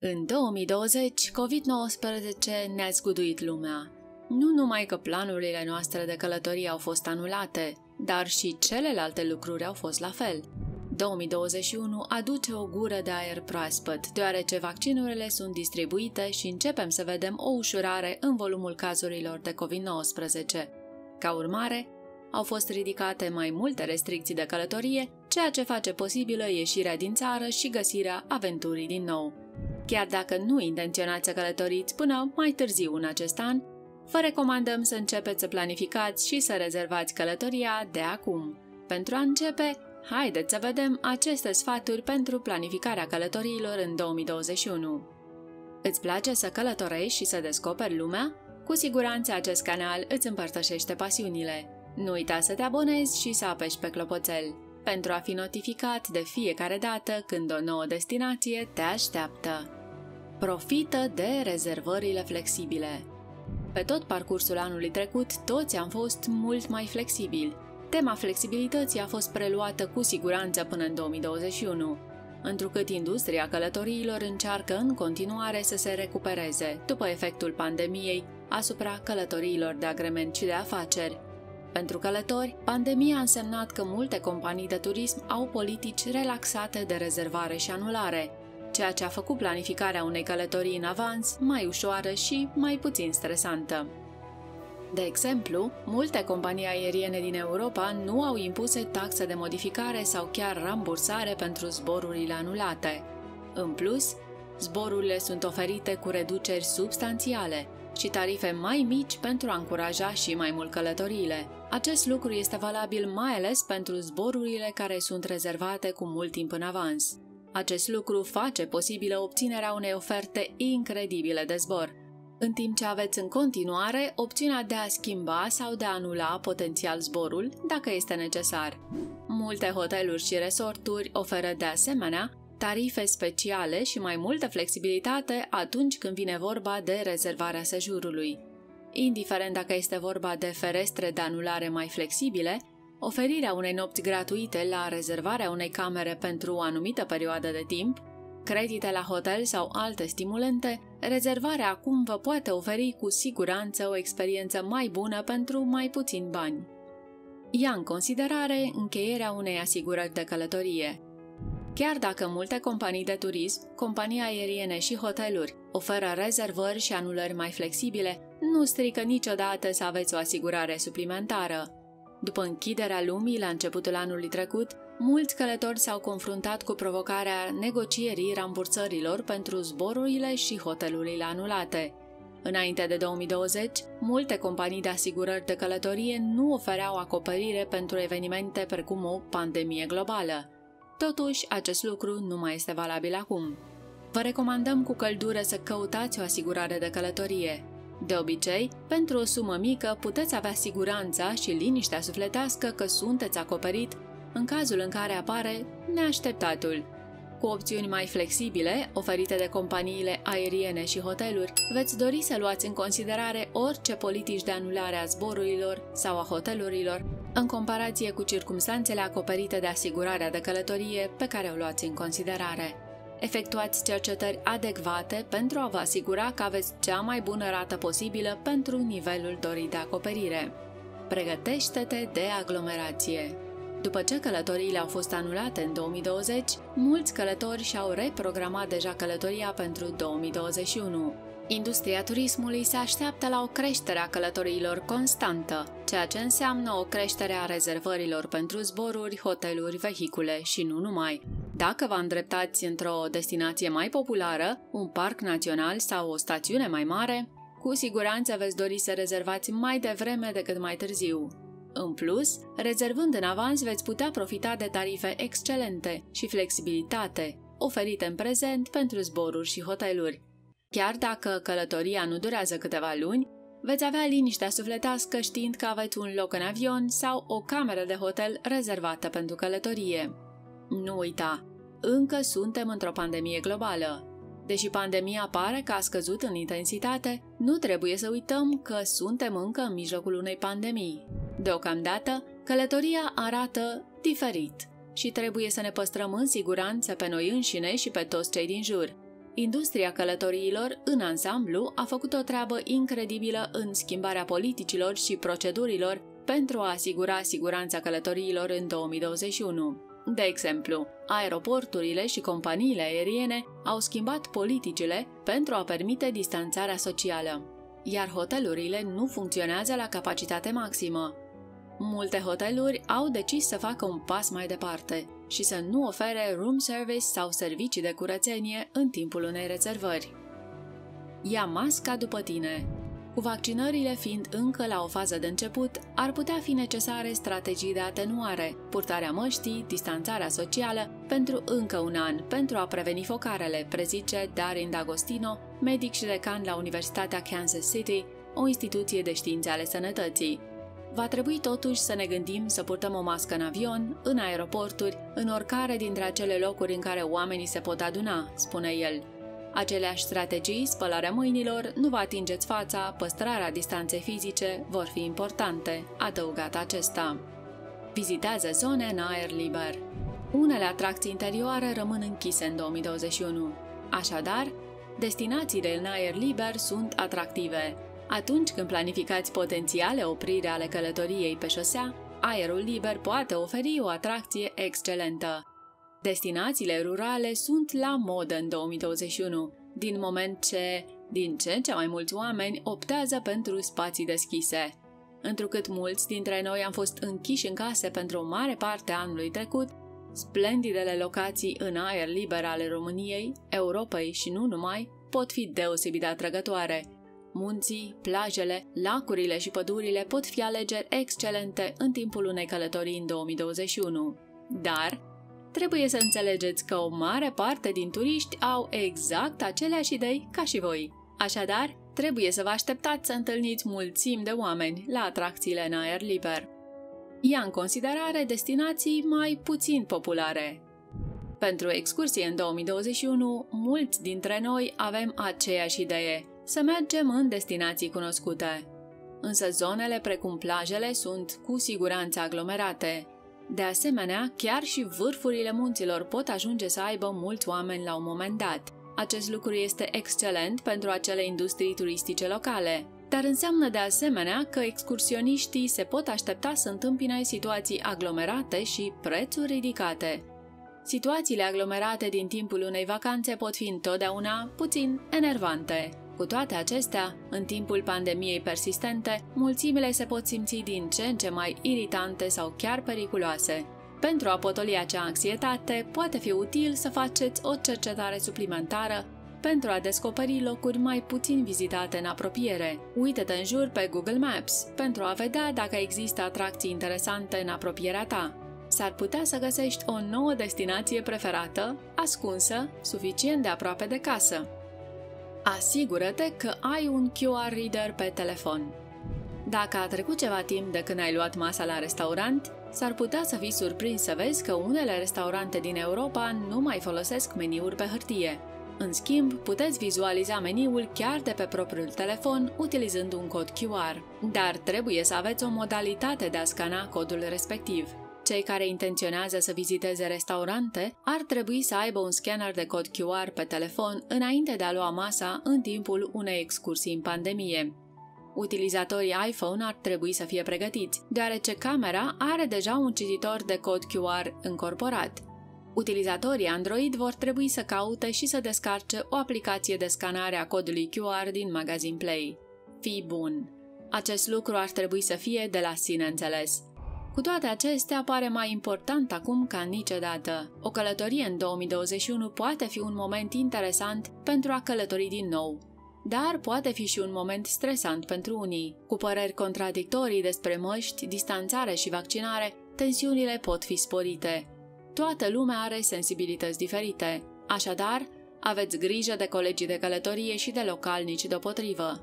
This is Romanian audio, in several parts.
În 2020, COVID-19 ne-a zguduit lumea. Nu numai că planurile noastre de călătorie au fost anulate, dar și celelalte lucruri au fost la fel. 2021 aduce o gură de aer proaspăt, deoarece vaccinurile sunt distribuite și începem să vedem o ușurare în volumul cazurilor de COVID-19. Ca urmare, au fost ridicate mai multe restricții de călătorie, ceea ce face posibilă ieșirea din țară și găsirea aventurii din nou. Chiar dacă nu intenționați să călătoriți până mai târziu în acest an, vă recomandăm să începeți să planificați și să rezervați călătoria de acum. Pentru a începe, haideți să vedem aceste sfaturi pentru planificarea călătoriilor în 2021. Îți place să călătorești și să descoperi lumea? Cu siguranță acest canal îți împărtășește pasiunile. Nu uita să te abonezi și să apeși pe clopoțel, pentru a fi notificat de fiecare dată când o nouă destinație te așteaptă. Profită de rezervările flexibile. Pe tot parcursul anului trecut, toți am fost mult mai flexibili. Tema flexibilității a fost preluată cu siguranță până în 2021, întrucât industria călătoriilor încearcă în continuare să se recupereze după efectul pandemiei asupra călătoriilor de agrement și de afaceri. Pentru călători, pandemia a însemnat că multe companii de turism au politici relaxate de rezervare și anulare, ceea ce a făcut planificarea unei călătorii în avans mai ușoară și mai puțin stresantă. De exemplu, multe companii aeriene din Europa nu au impuse taxe de modificare sau chiar rambursare pentru zborurile anulate. În plus, zborurile sunt oferite cu reduceri substanțiale și tarife mai mici pentru a încuraja și mai mult călătoriile. Acest lucru este valabil mai ales pentru zborurile care sunt rezervate cu mult timp în avans. Acest lucru face posibilă obținerea unei oferte incredibile de zbor, în timp ce aveți în continuare opțiunea de a schimba sau de a anula potențial zborul, dacă este necesar. Multe hoteluri și resorturi oferă de asemenea tarife speciale și mai multă flexibilitate atunci când vine vorba de rezervarea sejurului. Indiferent dacă este vorba de ferestre de anulare mai flexibile, oferirea unei nopți gratuite la rezervarea unei camere pentru o anumită perioadă de timp, credite la hotel sau alte stimulente, rezervarea acum vă poate oferi cu siguranță o experiență mai bună pentru mai puțini bani. Ia în considerare încheierea unei asigurări de călătorie. Chiar dacă multe companii de turism, companii aeriene și hoteluri oferă rezervări și anulări mai flexibile, nu strică niciodată să aveți o asigurare suplimentară. După închiderea lumii la începutul anului trecut, mulți călători s-au confruntat cu provocarea negocierii rambursărilor pentru zborurile și hotelurile anulate. Înainte de 2020, multe companii de asigurări de călătorie nu ofereau acoperire pentru evenimente precum o pandemie globală. Totuși, acest lucru nu mai este valabil acum. Vă recomandăm cu căldură să căutați o asigurare de călătorie. De obicei, pentru o sumă mică puteți avea siguranța și liniștea sufletească că sunteți acoperit în cazul în care apare neașteptatul. Cu opțiuni mai flexibile, oferite de companiile aeriene și hoteluri, veți dori să luați în considerare orice politici de anulare a zborurilor sau a hotelurilor, în comparație cu circumstanțele acoperite de asigurarea de călătorie pe care o luați în considerare. Efectuați cercetări adecvate pentru a vă asigura că aveți cea mai bună rată posibilă pentru nivelul dorit de acoperire. Pregătește-te de aglomerație. După ce călătoriile au fost anulate în 2020, mulți călători și-au reprogramat deja călătoria pentru 2021. Industria turismului se așteaptă la o creștere a călătoriilor constantă, ceea ce înseamnă o creștere a rezervărilor pentru zboruri, hoteluri, vehicule și nu numai. Dacă vă îndreptați într-o destinație mai populară, un parc național sau o stațiune mai mare, cu siguranță veți dori să rezervați mai devreme decât mai târziu. În plus, rezervând în avans veți putea profita de tarife excelente și flexibilitate, oferite în prezent pentru zboruri și hoteluri. Chiar dacă călătoria nu durează câteva luni, veți avea liniștea sufletească știind că aveți un loc în avion sau o cameră de hotel rezervată pentru călătorie. Nu uita, încă suntem într-o pandemie globală. Deși pandemia pare că a scăzut în intensitate, nu trebuie să uităm că suntem încă în mijlocul unei pandemii. Deocamdată, călătoria arată diferit și trebuie să ne păstrăm în siguranță pe noi înșine și pe toți cei din jur. Industria călătoriilor, în ansamblu, a făcut o treabă incredibilă în schimbarea politicilor și procedurilor pentru a asigura siguranța călătoriilor în 2021. De exemplu, aeroporturile și companiile aeriene au schimbat politicile pentru a permite distanțarea socială, iar hotelurile nu funcționează la capacitate maximă. Multe hoteluri au decis să facă un pas mai departe și să nu ofere room service sau servicii de curățenie în timpul unei rezervări. Ia masca după tine. Cu vaccinările fiind încă la o fază de început, ar putea fi necesare strategii de atenuare, purtarea măștii, distanțarea socială, pentru încă un an, pentru a preveni focarele, prezice Darin D'Agostino, medic și decan la Universitatea Kansas City, o instituție de științe ale sănătății. Va trebui totuși să ne gândim să purtăm o mască în avion, în aeroporturi, în oricare dintre acele locuri în care oamenii se pot aduna, spune el. Aceleași strategii, spălarea mâinilor, nu vă atingeți fața, păstrarea distanței fizice vor fi importante, a adăugat acesta. Vizitează zone în aer liber. Unele atracții interioare rămân închise în 2021. Așadar, destinațiile în aer liber sunt atractive. Atunci când planificați potențiale opriri ale călătoriei pe șosea, aerul liber poate oferi o atracție excelentă. Destinațiile rurale sunt la modă în 2021, din moment ce, din ce în ce mai mulți oameni optează pentru spații deschise. Întrucât mulți dintre noi am fost închiși în case pentru o mare parte a anului trecut, splendidele locații în aer liber ale României, Europei și nu numai, pot fi deosebit de atrăgătoare. Munții, plajele, lacurile și pădurile pot fi alegeri excelente în timpul unei călătorii în 2021. Dar trebuie să înțelegeți că o mare parte din turiști au exact aceleași idei ca și voi. Așadar, trebuie să vă așteptați să întâlniți mulțimi de oameni la atracțiile în aer liber. Ia în considerare destinații mai puțin populare. Pentru excursie în 2021, mulți dintre noi avem aceeași idee: să mergem în destinații cunoscute. Însă zonele precum plajele sunt cu siguranță aglomerate. De asemenea, chiar și vârfurile munților pot ajunge să aibă mulți oameni la un moment dat. Acest lucru este excelent pentru acele industrii turistice locale, dar înseamnă de asemenea că excursioniștii se pot aștepta să întâmpine situații aglomerate și prețuri ridicate. Situațiile aglomerate din timpul unei vacanțe pot fi întotdeauna puțin enervante. Cu toate acestea, în timpul pandemiei persistente, mulțimile se pot simți din ce în ce mai iritante sau chiar periculoase. Pentru a potoli acea anxietate, poate fi util să faceți o cercetare suplimentară pentru a descoperi locuri mai puțin vizitate în apropiere. Uită-te în jur pe Google Maps pentru a vedea dacă există atracții interesante în apropierea ta. S-ar putea să găsești o nouă destinație preferată, ascunsă, suficient de aproape de casă. Asigură-te că ai un QR reader pe telefon. Dacă a trecut ceva timp de când ai luat masa la restaurant, s-ar putea să fii surprins să vezi că unele restaurante din Europa nu mai folosesc meniuri pe hârtie. În schimb, puteți vizualiza meniul chiar de pe propriul telefon utilizând un cod QR, dar trebuie să aveți o modalitate de a scana codul respectiv. Cei care intenționează să viziteze restaurante ar trebui să aibă un scanner de cod QR pe telefon înainte de a lua masa în timpul unei excursii în pandemie. Utilizatorii iPhone ar trebui să fie pregătiți, deoarece camera are deja un cititor de cod QR încorporat. Utilizatorii Android vor trebui să caute și să descarce o aplicație de scanare a codului QR din Magazine Play. Fii bun! Acest lucru ar trebui să fie de la sine înțeles. Cu toate acestea, pare mai important acum ca niciodată. O călătorie în 2021 poate fi un moment interesant pentru a călători din nou, dar poate fi și un moment stresant pentru unii. Cu păreri contradictorii despre măști, distanțare și vaccinare, tensiunile pot fi sporite. Toată lumea are sensibilități diferite, așadar, aveți grijă de colegii de călătorie și de localnici deopotrivă.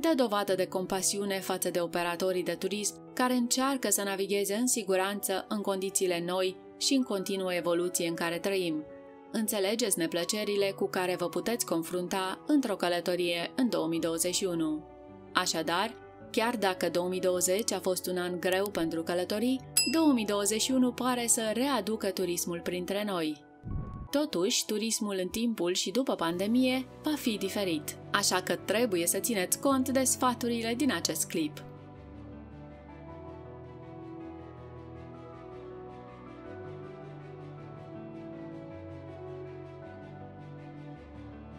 Dă dovadă de compasiune față de operatorii de turism care încearcă să navigheze în siguranță în condițiile noi și în continuă evoluție în care trăim. Înțelegeți neplăcerile cu care vă puteți confrunta într-o călătorie în 2021. Așadar, chiar dacă 2020 a fost un an greu pentru călătorii, 2021 pare să readucă turismul printre noi. Totuși, turismul în timpul și după pandemie va fi diferit, așa că trebuie să țineți cont de sfaturile din acest clip.